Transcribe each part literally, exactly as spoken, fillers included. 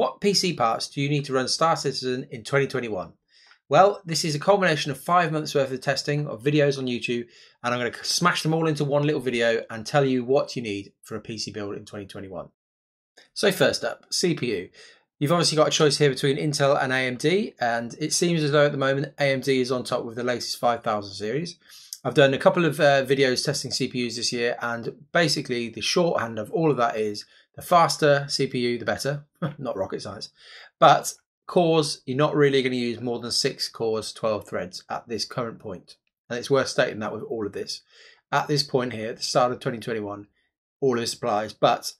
What P C parts do you need to run Star Citizen in twenty twenty-one? Well, this is a culmination of five months worth of testing of videos on YouTube, and I'm going to smash them all into one little video and tell you what you need for a P C build in twenty twenty-one. So first up, C P U. You've obviously got a choice here between Intel and A M D, and it seems as though at the moment A M D is on top with the latest five thousand series. I've done a couple of uh, videos testing C P Us this year, and basically the shorthand of all of that is the faster C P U, the better. Not rocket science. But cores, you're not really going to use more than six cores, twelve threads at this current point. And it's worth stating that with all of this. At this point here, at the start of twenty twenty-one, all of this applies. But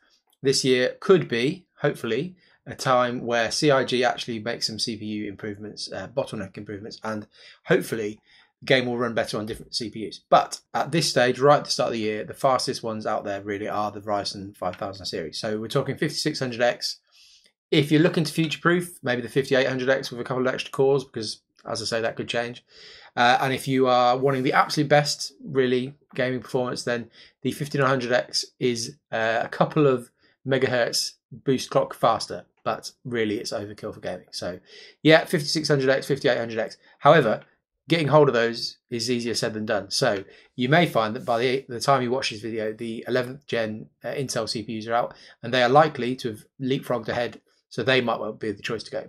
this year could be, hopefully, a time where C I G actually makes some C P U improvements, uh, bottleneck improvements, and hopefully game will run better on different C P Us. But at this stage, right at the start of the year, the fastest ones out there really are the Ryzen five thousand series. So we're talking fifty-six hundred X. If you're looking to future-proof, maybe the fifty-eight hundred X with a couple of extra cores, because as I say, that could change. Uh, and if you are wanting the absolute best, really, gaming performance, then the fifty-nine hundred X is uh, a couple of megahertz boost clock faster. But really, it's overkill for gaming. So yeah, fifty-six hundred X, fifty-eight hundred X. However, getting hold of those is easier said than done. So you may find that by the, the time you watch this video, the eleventh gen uh, Intel C P Us are out, and they are likely to have leapfrogged ahead, so they might well be the choice to go.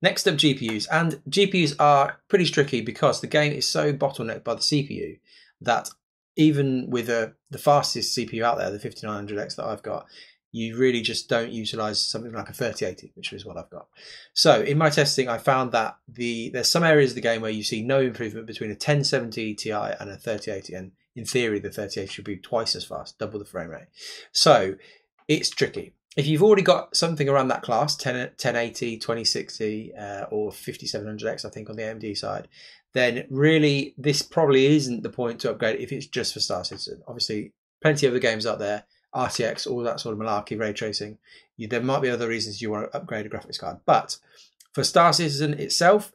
Next up, G P Us. And G P Us are pretty tricky because the game is so bottlenecked by the C P U that even with uh, the fastest C P U out there, the fifty-nine hundred X that I've got, you really just don't utilize something like a thirty eighty, which is what I've got. So in my testing, I found that the there's some areas of the game where you see no improvement between a ten seventy T I and a thirty eighty. And in theory, the thirty eighty should be twice as fast, double the frame rate. So it's tricky. If you've already got something around that class, ten eighty, twenty sixty, uh, or fifty-seven hundred X, I think on the A M D side, then really this probably isn't the point to upgrade if it's just for Star Citizen. Obviously, plenty of other games out there, R T X, all that sort of malarkey, ray tracing. You, there might be other reasons you want to upgrade a graphics card. But for Star Citizen itself,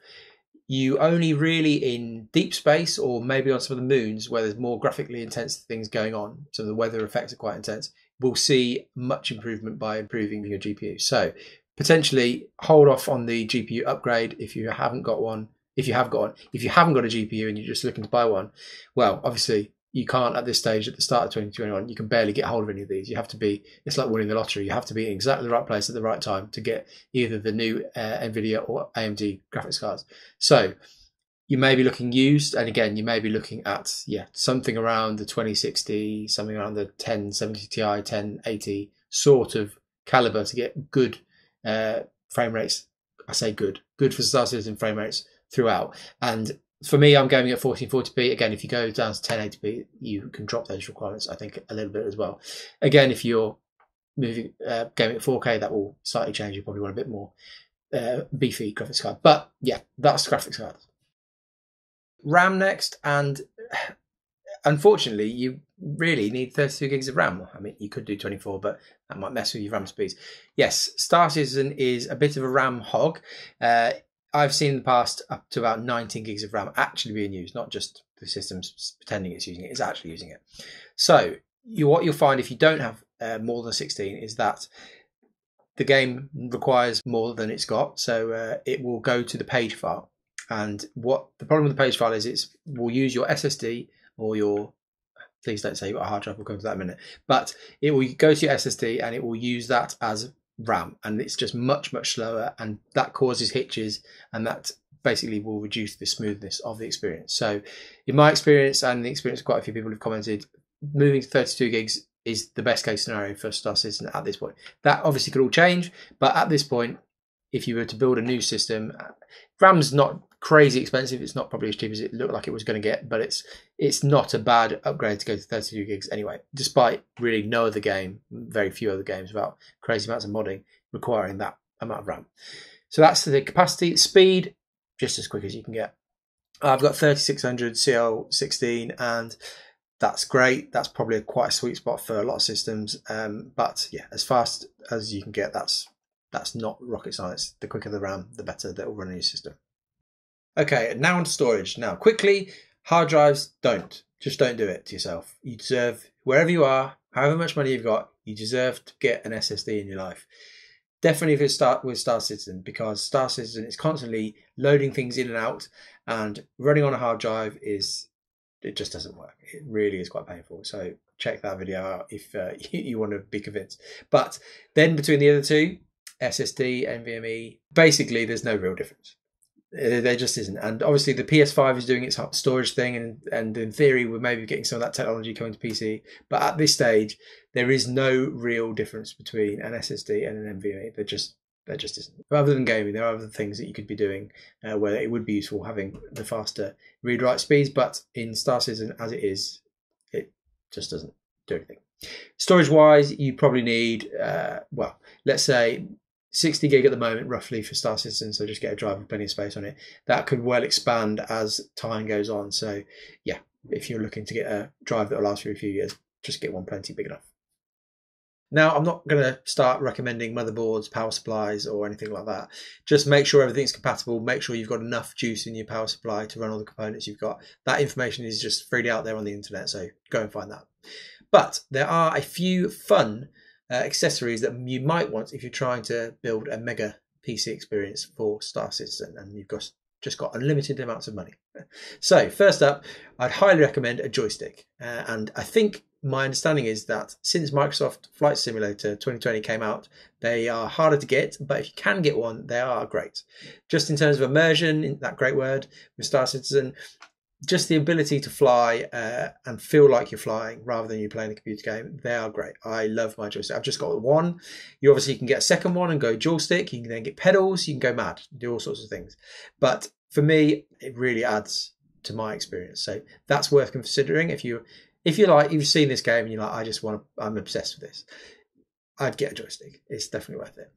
you only really in deep space or maybe on some of the moons where there's more graphically intense things going on, so the weather effects are quite intense, will see much improvement by improving your G P U. So potentially hold off on the G P U upgrade if you haven't got one. If you have got one, if you haven't got a G P U and you're just looking to buy one, well, obviously, you can't at this stage, at the start of twenty twenty-one, you can barely get hold of any of these. You have to be, it's like winning the lottery. You have to be in exactly the right place at the right time to get either the new uh, Nvidia or A M D graphics cards. So you may be looking used, and again, you may be looking at, yeah, something around the twenty sixty, something around the ten seventy T I, ten eighty sort of caliber to get good uh, frame rates. I say good, good for Star Citizen frame rates throughout. And for me, I'm gaming at fourteen forty p. Again, if you go down to ten eighty p, you can drop those requirements, I think, a little bit as well. Again, if you're moving uh, gaming at four K, that will slightly change. You probably want a bit more uh, beefy graphics card. But yeah, that's graphics card. RAM next, and unfortunately, you really need thirty-two gigs of RAM. I mean, you could do twenty-four, but that might mess with your RAM speeds. Yes, Star Citizen is a bit of a RAM hog. Uh, I've seen in the past up to about nineteen gigs of RAM actually being used, not just the system's pretending it's using it, it's actually using it. So you, what you'll find if you don't have uh, more than sixteen is that the game requires more than it's got, so uh, it will go to the page file. And what the problem with the page file is, it will use your S S D or your, please don't say you've got a hard drive, we'll come to that in a minute, but it will go to your S S D and it will use that as RAM, and it's just much much slower, and that causes hitches, and that basically will reduce the smoothness of the experience. So in my experience and the experience of quite a few people who've commented, moving to thirty-two gigs is the best case scenario for Star Citizen at this point. That obviously could all change, but at this point, if you were to build a new system, RAM's not crazy expensive. It's not probably as cheap as it looked like it was going to get, but it's it's not a bad upgrade to go to thirty-two gigs anyway, despite really no other game, very few other games without crazy amounts of modding requiring that amount of RAM. So that's the capacity. Speed, just as quick as you can get. I've got thirty-six hundred C L sixteen, and that's great. That's probably quite a sweet spot for a lot of systems, um, but yeah, as fast as you can get, that's that's not rocket science. The quicker the RAM, the better that will run in your system. Okay, now on storage. Now, quickly, hard drives, don't. Just don't do it to yourself. You deserve, wherever you are, however much money you've got, you deserve to get an S S D in your life. definitely if you start with Star Citizen, because Star Citizen is constantly loading things in and out, and running on a hard drive is, it just doesn't work. It really is quite painful. So check that video out if uh, you, you want to be convinced. But then between the other two, S S D, NVMe, basically there's no real difference. There just isn't. And obviously the P S five is doing its storage thing, and, and in theory we're maybe getting some of that technology coming to P C. But at this stage, there is no real difference between an S S D and an NVMe. There just, there just isn't. Rather than gaming, there are other things that you could be doing uh, where it would be useful having the faster read-write speeds. But in Star Citizen, as it is, it just doesn't do anything. Storage-wise, you probably need, uh, well, let's say sixty gig at the moment, roughly, for Star Citizen, so just get a drive with plenty of space on it. That could well expand as time goes on. So, yeah, if you're looking to get a drive that will last for a few years, just get one plenty big enough. Now, I'm not going to start recommending motherboards, power supplies, or anything like that. Just make sure everything's compatible. Make sure you've got enough juice in your power supply to run all the components you've got. That information is just freely out there on the internet, so go and find that. But there are a few fun Uh, accessories that you might want if you're trying to build a mega P C experience for Star Citizen and you've got just got unlimited amounts of money. So first up, I'd highly recommend a joystick, uh, and I think my understanding is that since Microsoft Flight Simulator twenty twenty came out, they are harder to get, but if you can get one, they are great. Just in terms of immersion, that great word with Star Citizen, just the ability to fly uh, and feel like you're flying rather than you're playing a computer game, they are great. I love my joystick. I've just got one. You obviously can get a second one and go dual stick. You can then get pedals. You can go mad, do all sorts of things. But for me, it really adds to my experience. So that's worth considering. If you, if you like, you've seen this game and you're like, I just want to, I'm obsessed with this, I'd get a joystick. It's definitely worth it.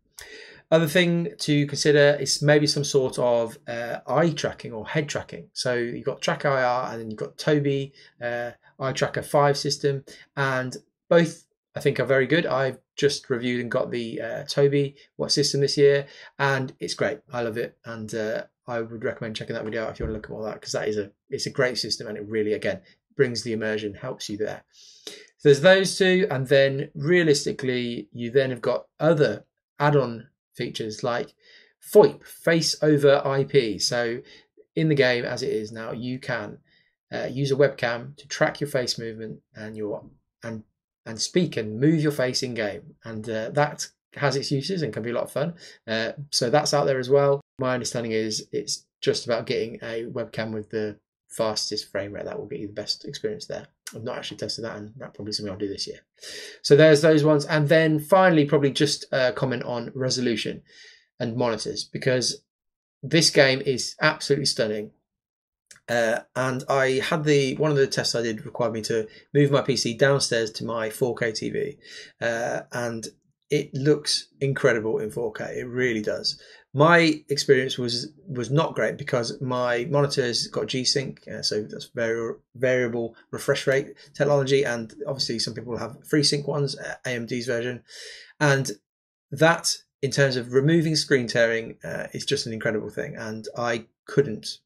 Other thing to consider is maybe some sort of uh, eye tracking or head tracking. So you've got TrackIR and then you've got Tobii uh, Eye Tracker five system, and both I think are very good. I've just reviewed and got the uh, Tobii What system this year, and it's great. I love it, and uh, I would recommend checking that video out if you want to look at all that, because that is a it's a great system, and it really again brings the immersion, helps you there. So there's those two, and then realistically, you then have got other add-on features like FOIP, face over I P. So in the game as it is now, you can uh, use a webcam to track your face movement and your and and speak and move your face in game, and uh, that has its uses and can be a lot of fun. Uh, so that's out there as well. My understanding is it's just about getting a webcam with the fastest frame rate. That will get you the best experience there. I've not actually tested that, and that's probably something I'll do this year. So there's those ones. And then finally, probably just a comment on resolution and monitors, because this game is absolutely stunning. Uh, and I had the, one of the tests I did required me to move my P C downstairs to my four K T V. Uh, and it looks incredible in four K. It really does. My experience was was not great because my monitor's got G-Sync, uh, so that's very variable refresh rate technology, and obviously some people have FreeSync ones, uh, A M D's version, and that in terms of removing screen tearing uh, is just an incredible thing, and I couldn't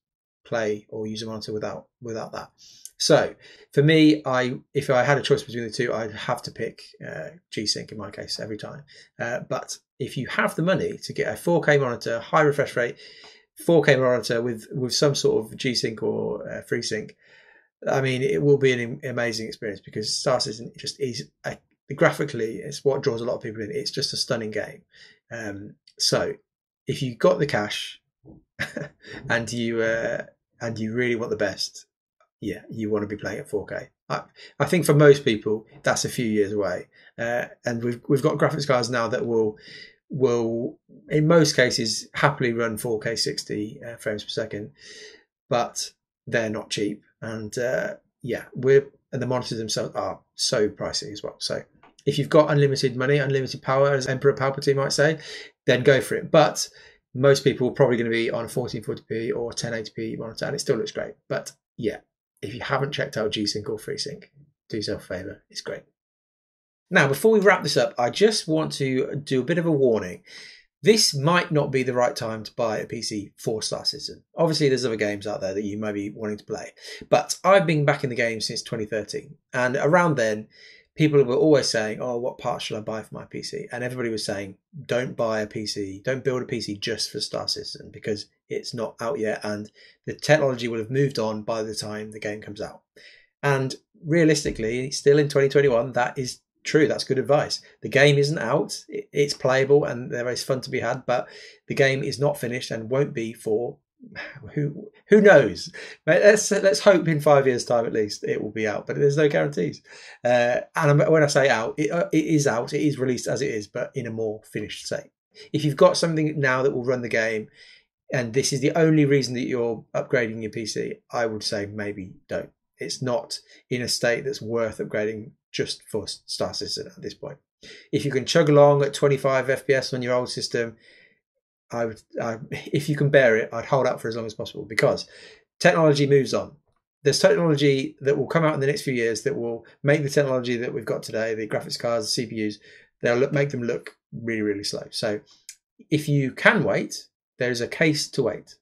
play or use a monitor without without that. So for me, I if I had a choice between the two, I'd have to pick uh, G-Sync in my case every time. Uh, but if you have the money to get a four K monitor, high refresh rate, four K monitor with with some sort of G-Sync or uh, FreeSync, I mean, it will be an amazing experience, because Star Citizen just is a, graphically, it's what draws a lot of people in. It's just a stunning game. Um, so if you got the cash and you uh, and you really want the best, yeah, you want to be playing at four K. I, I think for most people that's a few years away, uh, and we've we've got graphics cards now that will will in most cases happily run four K sixty uh, frames per second, but they're not cheap, and uh, yeah, we're and the monitors themselves are so pricey as well. So if you've got unlimited money, unlimited power, as Emperor Palpatine might say, then go for it. But most people are probably going to be on a fourteen forty p or ten eighty p monitor, and it still looks great. But yeah, if you haven't checked out G-Sync or FreeSync, do yourself a favour, it's great. Now, before we wrap this up, I just want to do a bit of a warning. This might not be the right time to buy a P C for Star Citizen. Obviously, there's other games out there that you might be wanting to play, but I've been back in the game since twenty thirteen, and around then, people were always saying, oh, what part should I buy for my P C? And everybody was saying, don't buy a P C, don't build a P C just for Star Citizen, because it's not out yet and the technology will have moved on by the time the game comes out. And realistically, still in twenty twenty-one, that is true. That's good advice. The game isn't out, it's playable and there is fun to be had, but the game is not finished and won't be for who who knows. Let's let's hope in five years' time at least it will be out, but there's no guarantees. Uh, and when I say out, it, it is out. It is released as it is, but in a more finished state. If you've got something now that will run the game, and this is the only reason that you're upgrading your P C, I would say maybe don't. It's not in a state that's worth upgrading just for Star Citizen at this point. If you can chug along at twenty-five F P S on your old system, I would, I, if you can bear it, I'd hold out for as long as possible, because technology moves on. There's technology that will come out in the next few years that will make the technology that we've got today, the graphics cards, the C P Us, they'll look, make them look really, really slow. So if you can wait, there is a case to wait.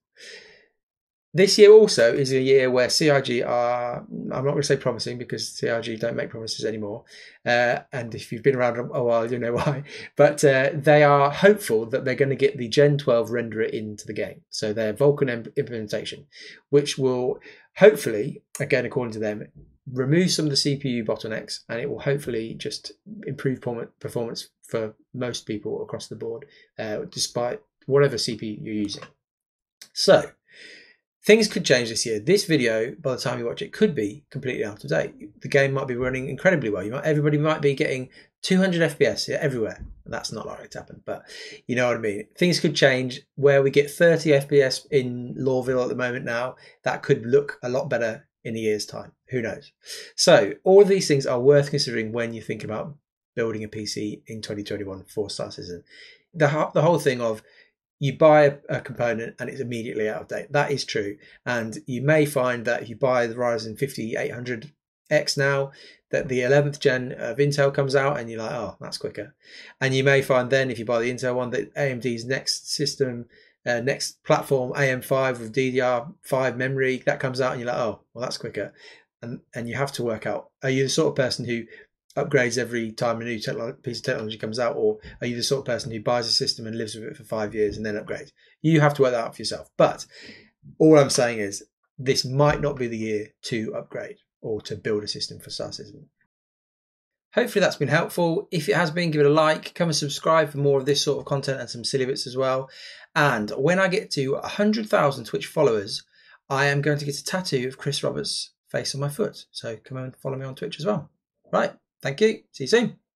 This year also is a year where C I G are, I'm not going to say promising because C I G don't make promises anymore. Uh, and if you've been around a while, you know why. But uh, they are hopeful that they're going to get the Gen twelve renderer into the game. So their Vulkan implementation, which will hopefully, again, according to them, remove some of the C P U bottlenecks, and it will hopefully just improve performance for most people across the board, uh, despite whatever C P U you're using. So things could change this year. This video, by the time you watch it, could be completely out of date. The game might be running incredibly well. You might, everybody might be getting two hundred F P S everywhere. That's not likely to happen, but you know what I mean. Things could change. Where we get thirty F P S in Lawville at the moment now, that could look a lot better in a year's time. Who knows? So all of these things are worth considering when you think about building a P C in twenty twenty-one for Star Citizen. The, the whole thing of, you buy a component and it's immediately out of date. That is true. And you may find that if you buy the Ryzen fifty-eight hundred X now, that the eleventh gen of Intel comes out and you're like, oh, that's quicker. And you may find then if you buy the Intel one that A M D's next system, uh, next platform, A M five with D D R five memory, that comes out and you're like, oh, well, that's quicker. And, and you have to work out, are you the sort of person who upgrades every time a new piece of technology comes out, or are you the sort of person who buys a system and lives with it for five years and then upgrades? You have to work that out for yourself. But all I'm saying is this might not be the year to upgrade or to build a system for Star Citizen. Hopefully that's been helpful. If it has been, give it a like, come and subscribe for more of this sort of content and some silly bits as well. And when I get to one hundred thousand Twitch followers, I am going to get a tattoo of Chris Roberts' face on my foot. So come and follow me on Twitch as well. Right. Thank you. See you soon.